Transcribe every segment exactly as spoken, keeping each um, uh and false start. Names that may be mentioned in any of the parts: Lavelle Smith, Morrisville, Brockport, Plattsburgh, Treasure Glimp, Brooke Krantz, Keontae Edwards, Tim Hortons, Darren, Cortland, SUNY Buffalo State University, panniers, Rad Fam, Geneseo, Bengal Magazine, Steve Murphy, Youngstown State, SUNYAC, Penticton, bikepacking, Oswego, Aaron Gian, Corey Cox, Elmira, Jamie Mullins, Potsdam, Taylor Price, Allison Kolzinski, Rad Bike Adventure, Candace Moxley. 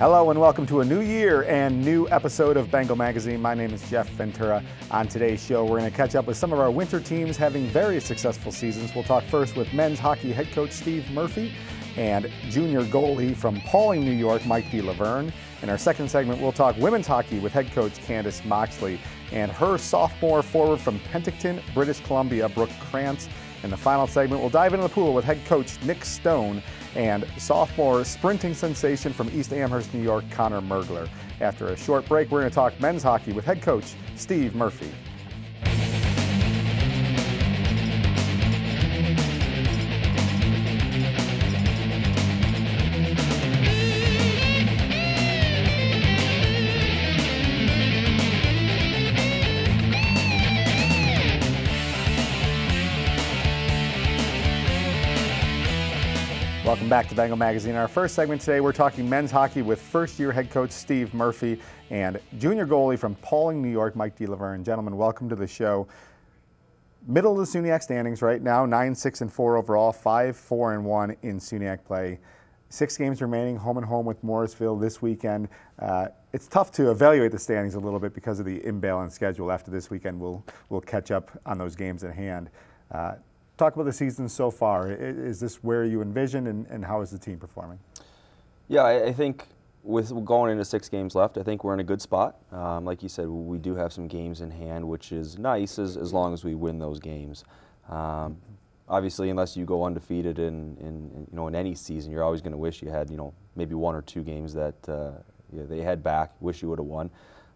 Hello and welcome to a new year and new episode of Bengal Magazine. My name is Jeff Ventura. On today's show, we're going to catch up with some of our winter teams having very successful seasons. We'll talk first with men's hockey head coach Steve Murphy and junior goalie from Pauling, New York, Mike DeLaVergne. In our second segment, we'll talk women's hockey with head coach Candace Moxley and her sophomore forward from Penticton, British Columbia, Brooke Krantz. In the final segment, we'll dive into the pool with head coach Nick Stone and sophomore sprinting sensation from East Amherst, New York, Connor Mergler. After a short break, we're going to talk men's hockey with head coach Steve Murphy. Welcome back to Bengal Magazine. In our first segment today, we're talking men's hockey with first-year head coach Steve Murphy and junior goalie from Pauling, New York, Mike DeLaVergne. Gentlemen, welcome to the show. Middle of the SUNYAC standings right now, nine six and four overall, five four and one in SUNYAC play. Six games remaining, home and home with Morrisville this weekend. Uh, it's tough to evaluate the standings a little bit because of the imbalanced schedule. After this weekend, we'll, we'll catch up on those games at hand. Uh, Talk about the season so far. Is this where you envision, and, and how is the team performing? Yeah, I, I think with going into six games left, I think we're in a good spot. Um, like you said, we do have some games in hand, which is nice as, as long as we win those games. Um, obviously, unless you go undefeated in, in, in you know in any season, you're always going to wish you had you know maybe one or two games that uh, you know, they head back, wish you would have won.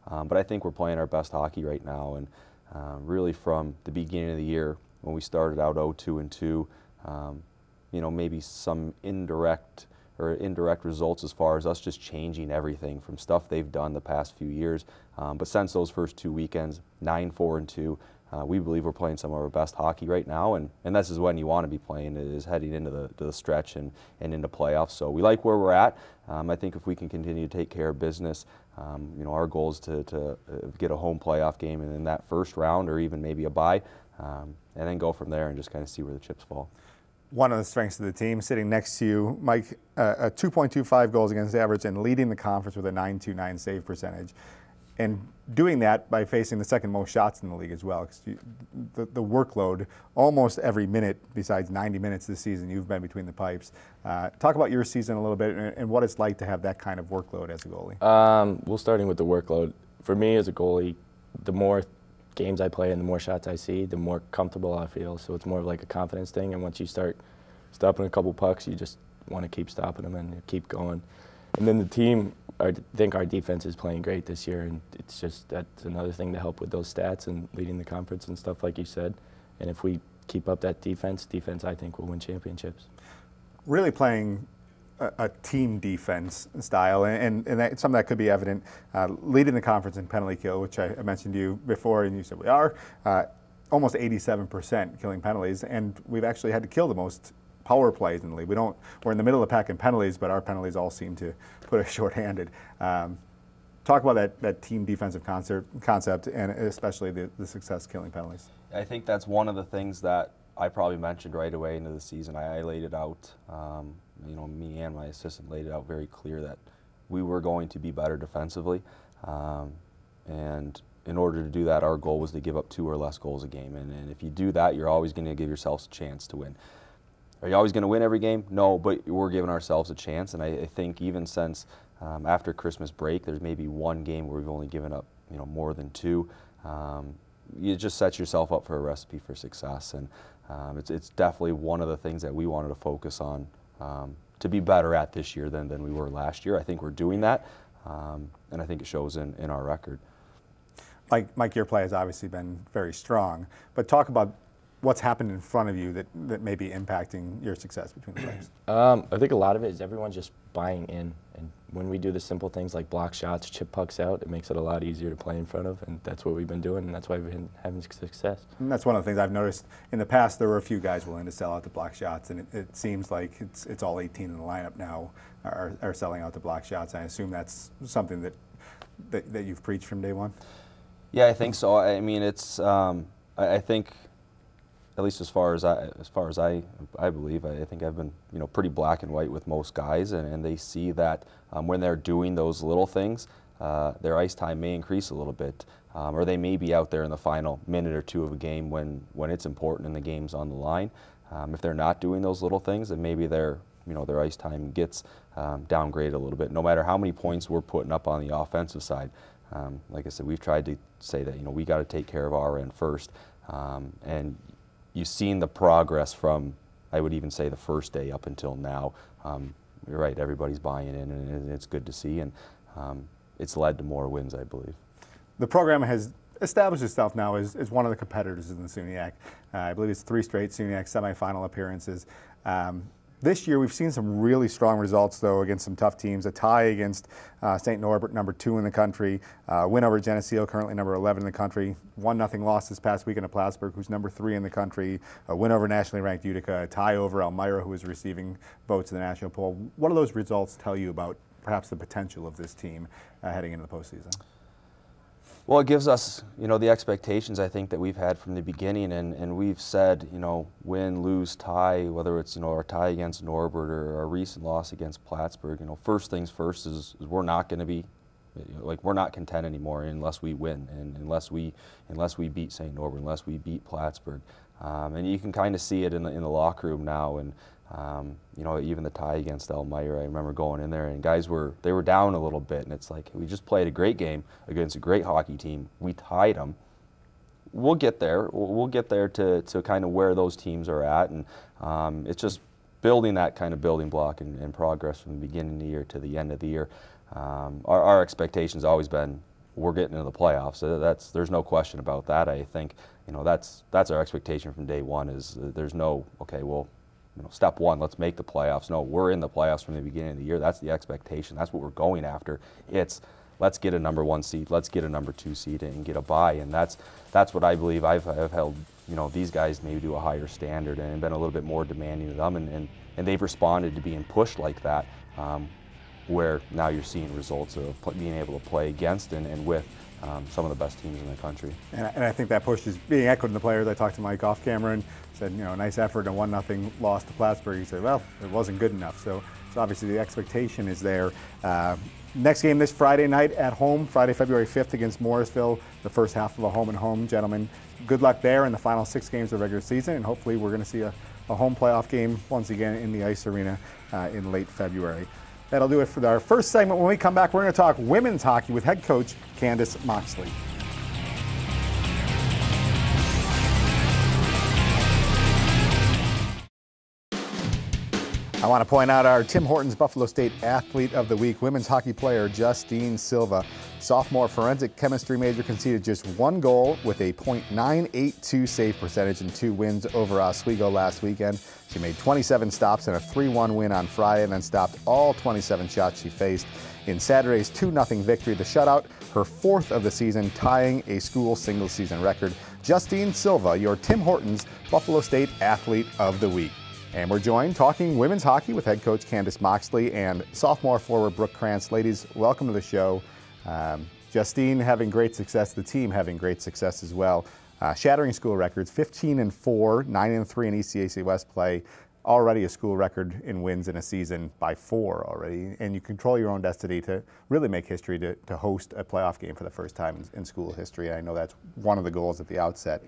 Um, but I think we're playing our best hockey right now, and uh, really from the beginning of the year. When we started out oh two and two, um, you know, maybe some indirect or indirect results as far as us just changing everything from stuff they've done the past few years. Um, but since those first two weekends, nine four and two, uh, we believe we're playing some of our best hockey right now, and, and this is when you want to be playing, is heading into the, to the stretch and, and into playoffs. So we like where we're at. Um, I think if we can continue to take care of business, um, you know, our goal is to, to get a home playoff game and in that first round or even maybe a bye. Um, and then go from there and just kind of see where the chips fall. One of the strengths of the team, sitting next to you, Mike, uh, a two point two five goals against average and leading the conference with a nine two nine save percentage. And doing that by facing the second most shots in the league as well. Because the, the workload, almost every minute, besides ninety minutes this season, you've been between the pipes. Uh, talk about your season a little bit and, and what it's like to have that kind of workload as a goalie. Um, well, starting with the workload, for me as a goalie, the more games I play and the more shots I see, the more comfortable I feel. So it's more of like a confidence thing. And once you start stopping a couple pucks, you just want to keep stopping them and keep going. And then the team, I think our defense is playing great this year. And it's just, that's another thing to help with those stats and leading the conference and stuff like you said. And if we keep up that defense, defense I think will win championships. Really playing A, a team defense style, and, and, and that, some of that could be evident uh, leading the conference in penalty kill, which I, I mentioned to you before, and you said we are uh, almost eighty-seven percent killing penalties, and we've actually had to kill the most power plays in the league. We don't, we're in the middle of the pack in penalties, but our penalties all seem to put us shorthanded. Um, talk about that, that team defensive concert, concept, and especially the, the success killing penalties. I think that's one of the things that I probably mentioned right away into the season. I, I laid it out. Um, You know, me and my assistant laid it out very clear that we were going to be better defensively, um, and in order to do that, our goal was to give up two or less goals a game. And, and if you do that, you're always going to give yourselves a chance to win. Are you always going to win every game? No, but we're giving ourselves a chance. And I, I think even since um, after Christmas break, there's maybe one game where we've only given up, you know, more than two. Um, you just set yourself up for a recipe for success, and um, it's it's definitely one of the things that we wanted to focus on. Um, to be better at this year than, than we were last year. I think we're doing that, um, and I think it shows in, in our record. Like, Mike, your play has obviously been very strong, but talk about what's happened in front of you that, that may be impacting your success between the players. Um, I think a lot of it is everyone's just buying in, and when we do the simple things like block shots, chip pucks out, it makes it a lot easier to play in front of, and that's what we've been doing, and that's why we've been having success. And that's one of the things I've noticed. In the past, there were a few guys willing to sell out the block shots, and it, it seems like it's, it's all eighteen in the lineup now are, are selling out the block shots. I assume that's something that, that, that you've preached from day one? Yeah, I think so. I mean, it's, um, I, I think at least as far as I, as far as I, I believe, I think I've been, you know, pretty black and white with most guys, and, and they see that um, when they're doing those little things, uh, their ice time may increase a little bit, um, or they may be out there in the final minute or two of a game when, when it's important and the game's on the line. Um, if they're not doing those little things, then maybe their, you know, their ice time gets um, downgraded a little bit, no matter how many points we're putting up on the offensive side. Um, like I said, we've tried to say that, you know, we got to take care of our end first, um, and you've seen the progress from, I would even say, the first day up until now. Um, you're right, everybody's buying in, and it's good to see, and um, it's led to more wins, I believe. The program has established itself now as, as one of the competitors in the SUNYAC. Uh, I believe it's three straight SUNYAC semifinal appearances. Um, This year, we've seen some really strong results, though, against some tough teams. A tie against uh, Saint Norbert, number two in the country. Uh, win over Geneseo, currently number eleven in the country. one nothing loss this past weekend to Plattsburgh, who's number three in the country. A win over nationally ranked Utica. A tie over Elmira, who is receiving votes in the national poll. What do those results tell you about perhaps the potential of this team uh, heading into the postseason? Well, it gives us, you know, the expectations, I think, that we've had from the beginning, and, and we've said, you know, win, lose, tie, whether it's, you know, our tie against Norbert or our recent loss against Plattsburgh, you know, first things first is, is we're not going to be, you know, like, we're not content anymore unless we win, and unless we, unless we beat Saint Norbert, unless we beat Plattsburgh. Um, and you can kind of see it in the, in the locker room now, and, um, you know, even the tie against Elmira, I remember going in there and guys were, they were down a little bit, and it's like, we just played a great game against a great hockey team. We tied them. We'll get there. We'll get there to, to kind of where those teams are at, and um, it's just building that kind of building block and, and progress from the beginning of the year to the end of the year. Um, our, our expectation's always been, we're getting into the playoffs. So that's, there's no question about that. I think, you know, that's, that's our expectation from day one, is there's no, okay, well, you know, step one, let's make the playoffs. No, we're in the playoffs from the beginning of the year. That's the expectation. That's what we're going after. It's, let's get a number one seed, let's get a number two seed and get a bye. And that's, that's what I believe I've, I've held, you know, these guys maybe to a higher standard and been a little bit more demanding of them. And, and, and they've responded to being pushed like that. Um, where now you're seeing results of being able to play against and, and with um, some of the best teams in the country. And I, and I think that push is being echoed in the players. I talked to Mike off camera and said, you know, nice effort, a one nothing loss to Plattsburgh. He said, well, it wasn't good enough. So, so obviously the expectation is there. Uh, next game this Friday night at home, Friday, February fifth against Morrisville, the first half of a home-and-home. Gentlemen, good luck there in the final six games of the regular season, and hopefully we're going to see a, a home playoff game once again in the ice arena uh, in late February. That'll do it for our first segment. When we come back, we're going to talk women's hockey with head coach Candace Moxley. I want to point out our Tim Hortons Buffalo State Athlete of the Week, women's hockey player Justine Silva. Sophomore forensic chemistry major conceded just one goal with a point nine eight two save percentage and two wins over Oswego last weekend. She made twenty-seven stops in a three one win on Friday and then stopped all twenty-seven shots she faced in Saturday's two nothing victory. The shutout, her fourth of the season, tying a school single season record. Justine Silva, your Tim Hortons Buffalo State Athlete of the Week. And we're joined talking women's hockey with head coach Candace Moxley and sophomore forward Brooke Krantz. Ladies, welcome to the show. Um, Justine having great success, the team having great success as well. Uh, shattering school records, fifteen and four, nine and three in E C A C West play. Already a school record in wins in a season by four already. And you control your own destiny to really make history, to, to host a playoff game for the first time in, in school history. I know that's one of the goals at the outset.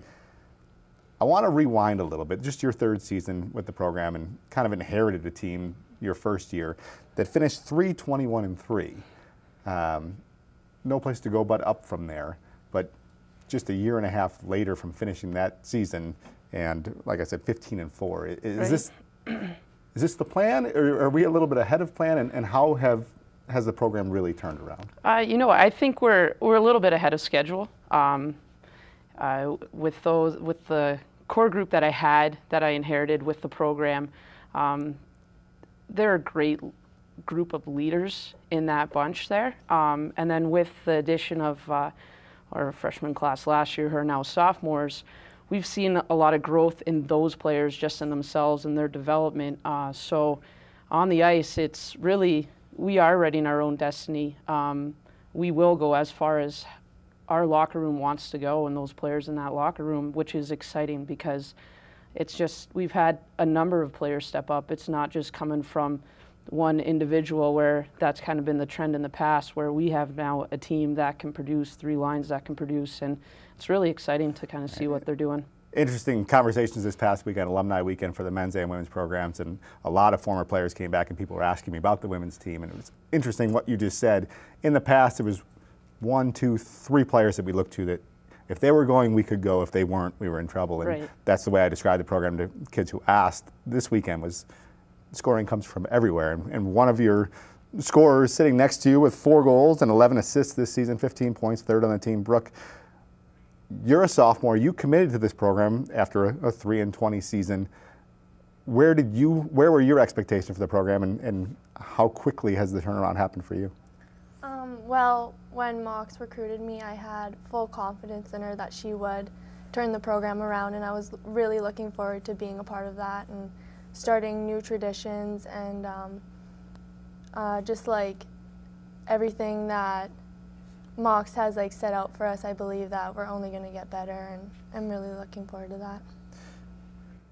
I want to rewind a little bit, just your third season with the program, and kind of inherited a team your first year that finished three twenty-one and three. Um, no place to go but up from there, but just a year and a half later from finishing that season, and like I said, fifteen and four. Is, right. this, is this the plan, or are we a little bit ahead of plan, and, and how have, has the program really turned around? Uh, you know, I think we're, we're a little bit ahead of schedule. Um, Uh, with those, with the core group that I had, that I inherited with the program, um, they're a great group of leaders in that bunch there. Um, and then with the addition of uh, our freshman class last year, who are now sophomores, we've seen a lot of growth in those players, just in themselves and their development. Uh, so on the ice, it's really, we are writing our own destiny. Um, we will go as far as our locker room wants to go, and those players in that locker room, which is exciting because it's just we've had a number of players step up. It's not just coming from one individual, where that's kind of been the trend in the past, where we have now a team that can produce, three lines that can produce, and it's really exciting to kind of see what they're doing. Interesting conversations this past week at Alumni Weekend for the men's and women's programs, and a lot of former players came back and people were asking me about the women's team, and it was interesting what you just said. In the past, it was one, two, three players that we looked to that if they were going, we could go. If they weren't, we were in trouble. And right. That's the way I described the program to kids who asked this weekend was scoring comes from everywhere. And, and one of your scorers sitting next to you with four goals and eleven assists this season, fifteen points, third on the team, Brooke. You're a sophomore. You committed to this program after a three and twenty season. Where did you? Where were your expectations for the program, and, and how quickly has the turnaround happened for you? Um, well, when Mox recruited me, I had full confidence in her that she would turn the program around, and I was really looking forward to being a part of that and starting new traditions and um, uh, just like everything that Mox has like set out for us. I believe that we're only going to get better, and I'm really looking forward to that.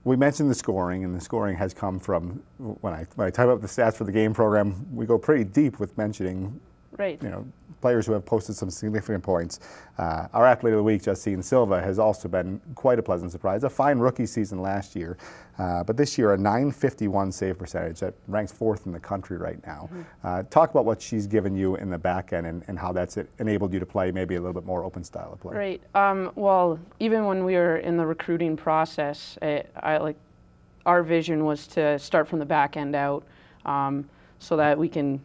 We mentioned the scoring, and the scoring has come from, when I, when I type up the stats for the game program, we go pretty deep with mentioning right. you know, players who have posted some significant points. Uh, our athlete of the week, Justine Silva, has also been quite a pleasant surprise. A fine rookie season last year, uh, but this year a nine fifty-one save percentage that ranks fourth in the country right now. Mm-hmm. uh, talk about what she's given you in the back end, and, and how that's enabled you to play maybe a little bit more open style of play. Right. Um, well, even when we were in the recruiting process, it, I like our vision was to start from the back end out, um, so that we can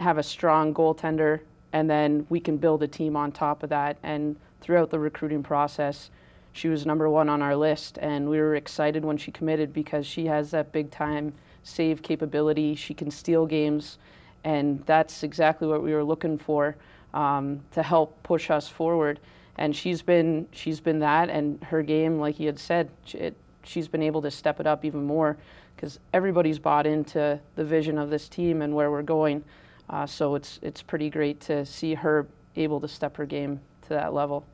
have a strong goaltender, and then we can build a team on top of that. And throughout the recruiting process, she was number one on our list, and we were excited when she committed because she has that big time save capability. She can steal games, and that's exactly what we were looking for um, to help push us forward. And she's been she's been that, and her game, like you had said, it, she's been able to step it up even more because everybody's bought into the vision of this team and where we're going. Uh, so it's it's pretty great to see her able to step her game to that level.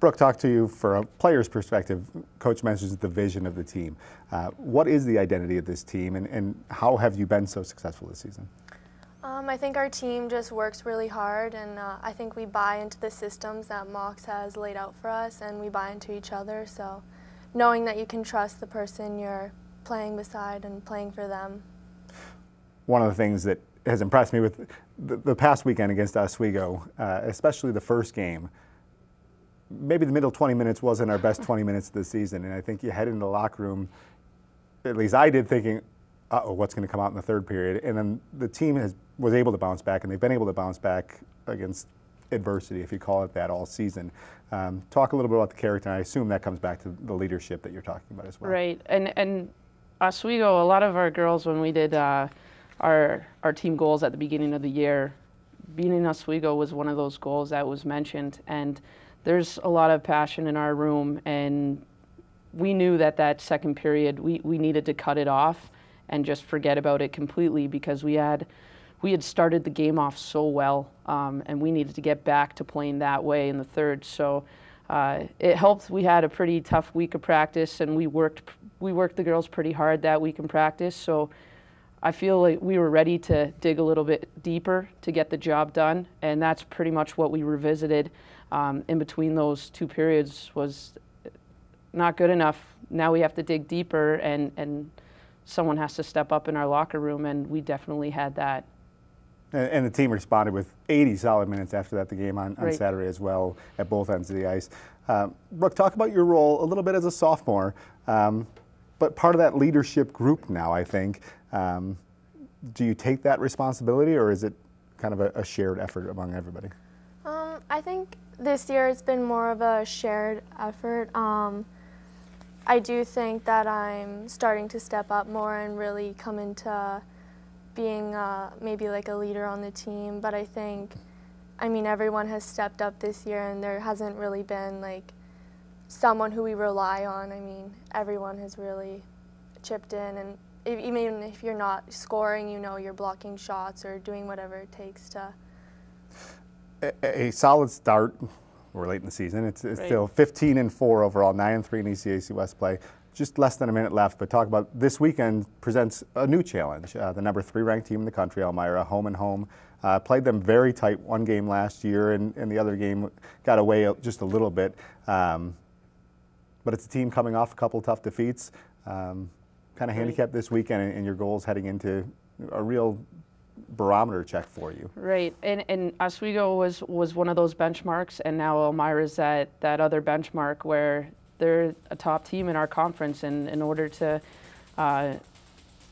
Brooke, talk to you for a player's perspective. Coach mentions the vision of the team. Uh, what is the identity of this team, and, and how have you been so successful this season? Um, I think our team just works really hard, and uh, I think we buy into the systems that Mox has laid out for us, and we buy into each other. So knowing that you can trust the person you're playing beside and playing for them. One of the things that has impressed me with the, the past weekend against Oswego, uh, especially the first game. Maybe the middle twenty minutes wasn't our best twenty minutes of the season, and I think you head into the locker room, at least I did, thinking, uh-oh, what's going to come out in the third period? And then the team has, was able to bounce back, and they've been able to bounce back against adversity, if you call it that, all season. Um, talk a little bit about the character, and I assume that comes back to the leadership that you're talking about as well. Right, and, and Oswego, a lot of our girls, when we did uh, Our, our team goals at the beginning of the year, beating Oswego was one of those goals that was mentioned, and there's a lot of passion in our room, and we knew that that second period we, we needed to cut it off and just forget about it completely because we had we had started the game off so well, um, and we needed to get back to playing that way in the third. So uh, it helped. We had a pretty tough week of practice, and we worked we worked the girls pretty hard that week in practice. So I feel like we were ready to dig a little bit deeper to get the job done, and that's pretty much what we revisited um, in between those two periods. Was not good enough. Now we have to dig deeper, and, and someone has to step up in our locker room, and we definitely had that. And, and the team responded with eighty solid minutes after that, the game on, on right. Saturday as well, at both ends of the ice. Um, Brooke, talk about your role a little bit as a sophomore, um, but part of that leadership group now, I think. Um, do you take that responsibility, or is it kind of a, a shared effort among everybody? Um, I think this year it's been more of a shared effort. Um, I do think that I'm starting to step up more and really come into being uh, maybe like a leader on the team, but I think, I mean, everyone has stepped up this year, and there hasn't really been like someone who we rely on. I mean, everyone has really chipped in, and If, even if you're not scoring, you know, you're blocking shots or doing whatever it takes to. A, a solid start. We're late in the season. It's, it's right. still fifteen and four overall, nine and three in E C A C West play. Just less than a minute left, but talk about this weekend presents a new challenge. Uh, the number three ranked team in the country, Elmira, home and home. Uh, played them very tight one game last year, and, and the other game got away just a little bit. Um, but it's a team coming off a couple tough defeats. Um, kind of handicapped this weekend, and, and your goals heading into a real barometer check for you. Right, and, and Oswego was, was one of those benchmarks, and now Elmira's that, that other benchmark where they're a top team in our conference, and in order to uh,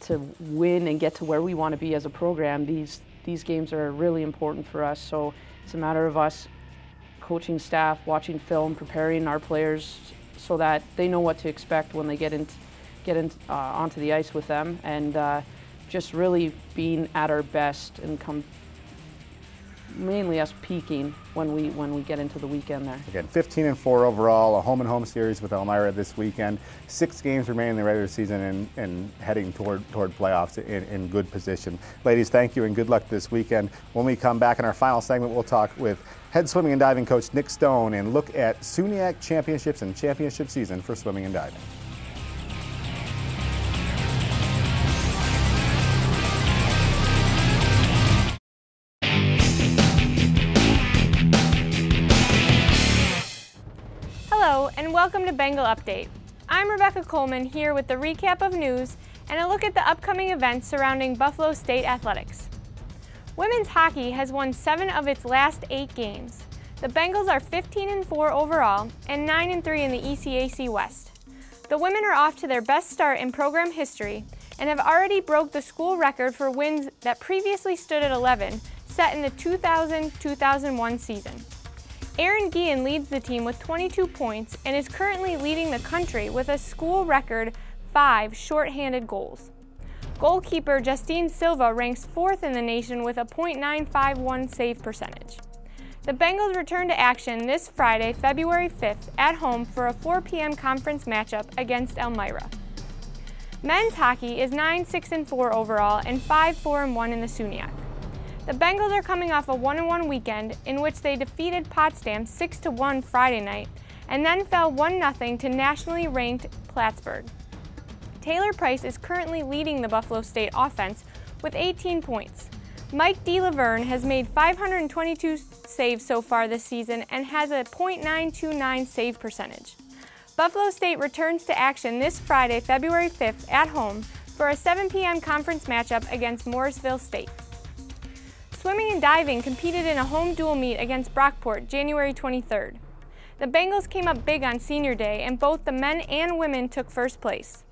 to win and get to where we want to be as a program, these these games are really important for us. So it's a matter of us, coaching staff, watching film, preparing our players so that they know what to expect when they get in, get in, uh, onto the ice with them, and uh, just really being at our best and come. Mainly us peaking when we when we get into the weekend there. Again, fifteen and four overall, a home and home series with Elmira this weekend. Six games remaining in the regular season, and, and heading toward toward playoffs in, in good position. Ladies, thank you and good luck this weekend. When we come back in our final segment, we'll talk with head swimming and diving coach Nick Stone and look at SUNYAC championships and championship season for swimming and diving. Welcome to Bengal Update. I'm Rebecca Coleman here with the recap of news and a look at the upcoming events surrounding Buffalo State athletics. Women's hockey has won seven of its last eight games. The Bengals are fifteen and four overall and nine and three in the E C A C West. The women are off to their best start in program history and have already broke the school record for wins that previously stood at eleven, set in the two thousand two thousand one season. Aaron Gian leads the team with twenty-two points and is currently leading the country with a school record five shorthanded goals. Goalkeeper Justine Silva ranks fourth in the nation with a point nine five one save percentage. The Bengals return to action this Friday, February fifth, at home for a four p m conference matchup against Elmira. Men's hockey is nine six and four overall and five four and one in the SUNYAC. The Bengals are coming off a one and one weekend in which they defeated Potsdam six to one Friday night and then fell one nothing to nationally ranked Plattsburgh. Taylor Price is currently leading the Buffalo State offense with eighteen points. Mike DeLaVergne has made five hundred twenty-two saves so far this season and has a point nine two nine save percentage. Buffalo State returns to action this Friday, February fifth, at home for a seven p m conference matchup against Morrisville State. Swimming and diving competed in a home dual meet against Brockport January twenty-third. The Bengals came up big on senior day, and both the men and women took first place.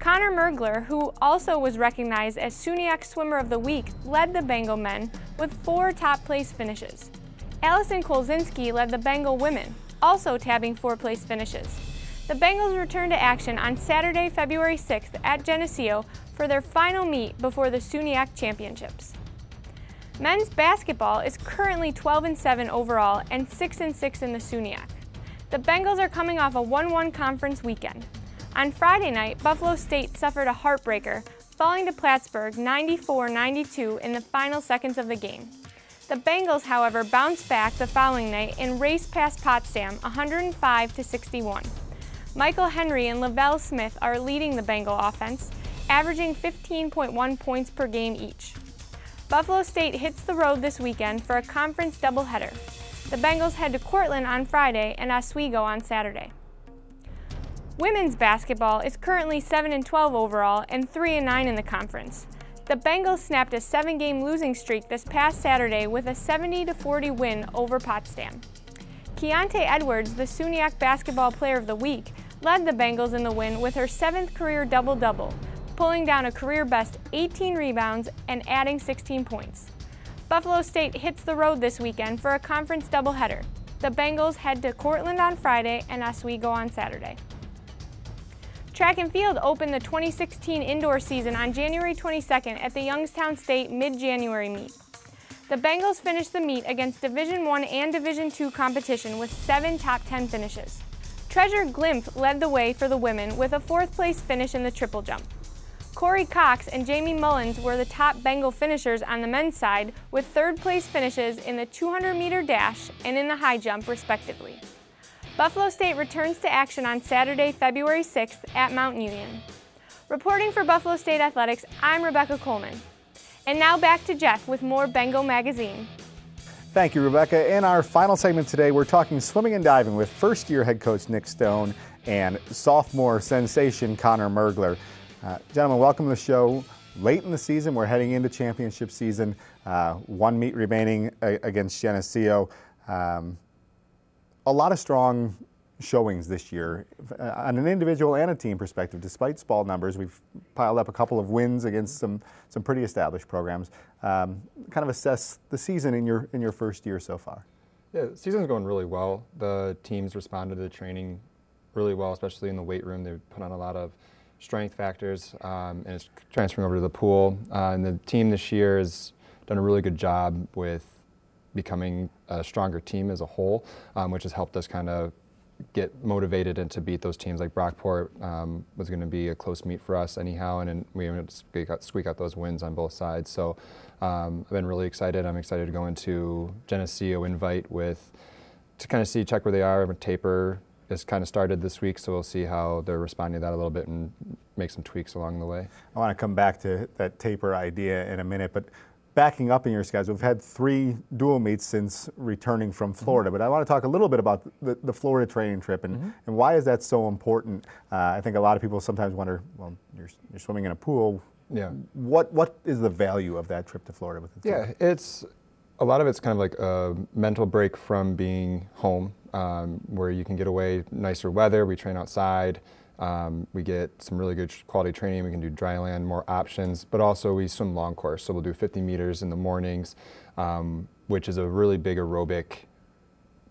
Connor Mergler, who also was recognized as SUNYAC Swimmer of the Week, led the Bengal men with four top place finishes. Allison Kolzinski led the Bengal women, also tabbing four place finishes. The Bengals return to action on Saturday, February sixth at Geneseo for their final meet before the SUNYAC Championships. Men's basketball is currently twelve and seven overall and six and six in the SUNYAC. The Bengals are coming off a one one conference weekend. On Friday night, Buffalo State suffered a heartbreaker, falling to Plattsburgh ninety-four ninety-two in the final seconds of the game. The Bengals, however, bounced back the following night and raced past Potsdam one oh five to sixty-one. Michael Henry and Lavelle Smith are leading the Bengal offense, averaging fifteen point one points per game each. Buffalo State hits the road this weekend for a conference doubleheader. The Bengals head to Cortland on Friday and Oswego on Saturday. Women's basketball is currently seven and twelve overall and three and nine in the conference. The Bengals snapped a seven game losing streak this past Saturday with a seventy to forty win over Potsdam. Keontae Edwards, the SUNYAC Basketball Player of the Week, led the Bengals in the win with her seventh career double-double, pulling down a career-best eighteen rebounds and adding sixteen points. Buffalo State hits the road this weekend for a conference doubleheader. The Bengals head to Cortland on Friday and Oswego on Saturday. Track and field opened the twenty sixteen indoor season on January twenty-second at the Youngstown State mid-January meet. The Bengals finished the meet against Division one and Division two competition with seven top ten finishes. Treasure Glimp led the way for the women with a fourth place finish in the triple jump. Corey Cox and Jamie Mullins were the top Bengal finishers on the men's side, with third place finishes in the two hundred meter dash and in the high jump, respectively. Buffalo State returns to action on Saturday, February sixth at Mount Union. Reporting for Buffalo State Athletics, I'm Rebecca Coleman. And now back to Jeff with more Bengal Magazine. Thank you, Rebecca. In our final segment today, we're talking swimming and diving with first-year head coach Nick Stone and sophomore sensation Connor Mergler. Uh, gentlemen, welcome to the show. Late in the season, we're heading into championship season. Uh, one meet remaining against Geneseo. Um, A lot of strong showings this year uh, on an individual and a team perspective. Despite small numbers, we've piled up a couple of wins against some some pretty established programs. Um, kind of assess the season in your in your first year so far. Yeah, the season's going really well. The teams responded to the training really well, especially in the weight room. They put on a lot of strength factors, um, and it's transferring over to the pool. Uh, and the team this year has done a really good job with becoming a stronger team as a whole, um, which has helped us kind of get motivated and to beat those teams like Brockport. Um, was going to be a close meet for us anyhow, and, and we were able to squeak out those wins on both sides. So um, I've been really excited. I'm excited to go into Geneseo invite with, to kind of see, check where they are. Taper has kind of started this week, so we'll see how they're responding to that a little bit and make some tweaks along the way. I want to come back to that taper idea in a minute, but backing up in your schedule, we've had three dual meets since returning from Florida, but I want to talk a little bit about the, the Florida training trip and, mm-hmm. and why is that so important? Uh, I think a lot of people sometimes wonder, well, you're, you're swimming in a pool. Yeah. What What is the value of that trip to Florida with the team? Yeah, it's, a lot of it's kind of like a mental break from being home, um, where you can get away, nicer weather, we train outside. Um, we get some really good quality training. We can do dry land, more options, but also we swim long course. So we'll do fifty meters in the mornings, um, which is a really big aerobic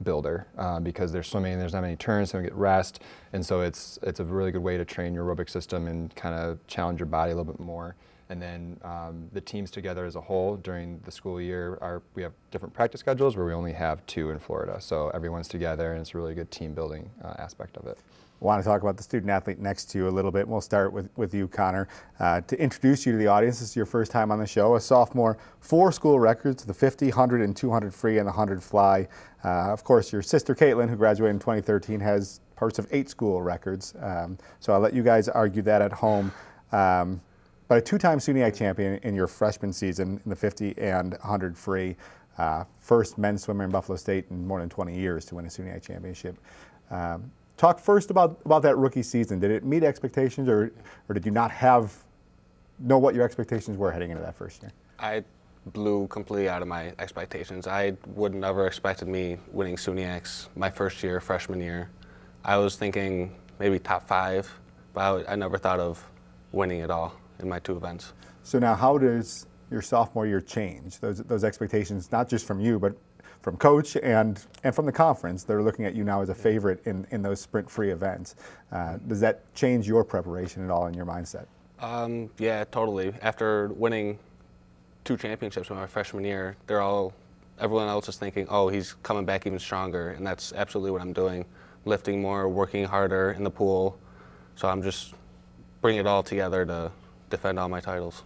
builder uh, because they're swimming, there's not many turns, so we get rest. And so it's, it's a really good way to train your aerobic system and kind of challenge your body a little bit more. And then um, the teams together as a whole during the school year, are, we have different practice schedules where we only have two in Florida. So everyone's together and it's a really good team building uh, aspect of it. I want to talk about the student-athlete next to you a little bit. We'll start with, with you, Connor. Uh, to introduce you to the audience, this is your first time on the show, a sophomore, four school records, the fifty, one hundred, and two hundred free, and the one hundred fly. Uh, of course, your sister, Caitlin, who graduated in twenty thirteen, has parts of eight school records. Um, so I'll let you guys argue that at home. Um, but a two-time SUNYAC champion in your freshman season in the fifty and one hundred free. Uh, first men's swimmer in Buffalo State in more than twenty years to win a SUNYAC championship. Um, Talk first about, about that rookie season. Did it meet expectations, or, or did you not have, know what your expectations were heading into that first year? I blew completely out of my expectations. I would never expected me winning SUNYACs my first year, freshman year. I was thinking maybe top five, but I, I never thought of winning at all in my two events. So now how does your sophomore year change? Those, those expectations, not just from you, but from coach and, and from the conference. They're looking at you now as a favorite in, in those sprint-free events. Uh, does that change your preparation at all in your mindset? Um, yeah, totally. After winning two championships in my freshman year, they're all, everyone else is thinking, oh, he's coming back even stronger, and that's absolutely what I'm doing. Lifting more, working harder in the pool. So I'm just bringing it all together to defend all my titles.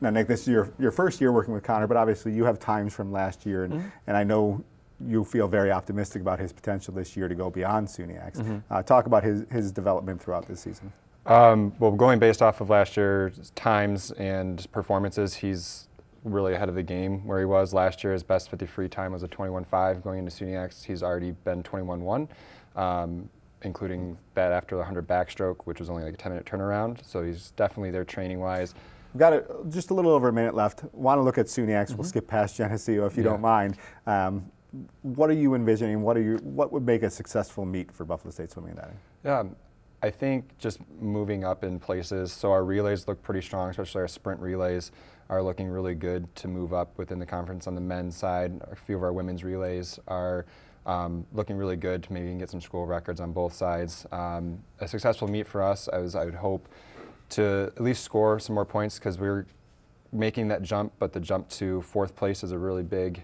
Now, Nick, this is your, your first year working with Connor, but obviously you have times from last year, and, mm-hmm. and I know you feel very optimistic about his potential this year to go beyond SUNYACs. Mm-hmm. uh, talk about his, his development throughout this season. Um, well, going based off of last year's times and performances, he's really ahead of the game where he was last year. His best fifty free time was a twenty-one five. Going into SUNYACs, he's already been twenty-one one. Um, including that after the one hundred backstroke, which was only like a ten minute turnaround. So he's definitely there training-wise. We've got a, just a little over a minute left. Want to look at SUNYACs. Mm-hmm. We'll skip past Geneseo if you yeah. don't mind. Um, what are you envisioning? What are you? What would make a successful meet for Buffalo State swimming and diving? Yeah, I think just moving up in places. So our relays look pretty strong, especially our sprint relays are looking really good to move up within the conference on the men's side. A few of our women's relays are um, looking really good to maybe get some school records on both sides. Um, a successful meet for us, I was, I would hope, to at least score some more points because we were making that jump, but the jump to fourth place is a really big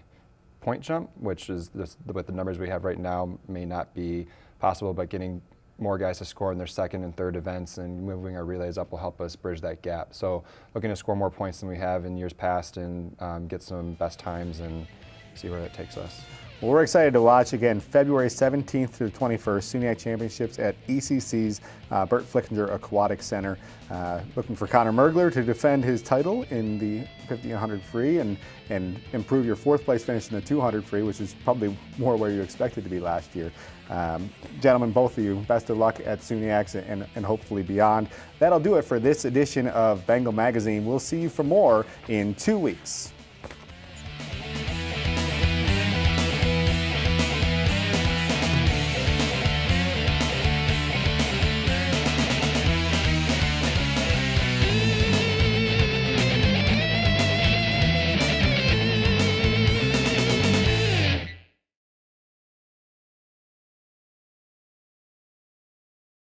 point jump, which is this, with the numbers we have right now may not be possible, but getting more guys to score in their second and third events and moving our relays up will help us bridge that gap. So looking to score more points than we have in years past and um, get some best times and see where it takes us. Well, we're excited to watch again February seventeenth through twenty-first, SUNYAC Championships at E C C's uh, Bert Flickinger Aquatic Center. Uh, looking for Connor Mergler to defend his title in the fifty one hundred free and, and improve your fourth place finish in the two hundred free, which is probably more where you expected to be last year. Um, gentlemen, both of you, best of luck at SUNYAC's and, and hopefully beyond. That'll do it for this edition of Bengal Magazine. We'll see you for more in two weeks.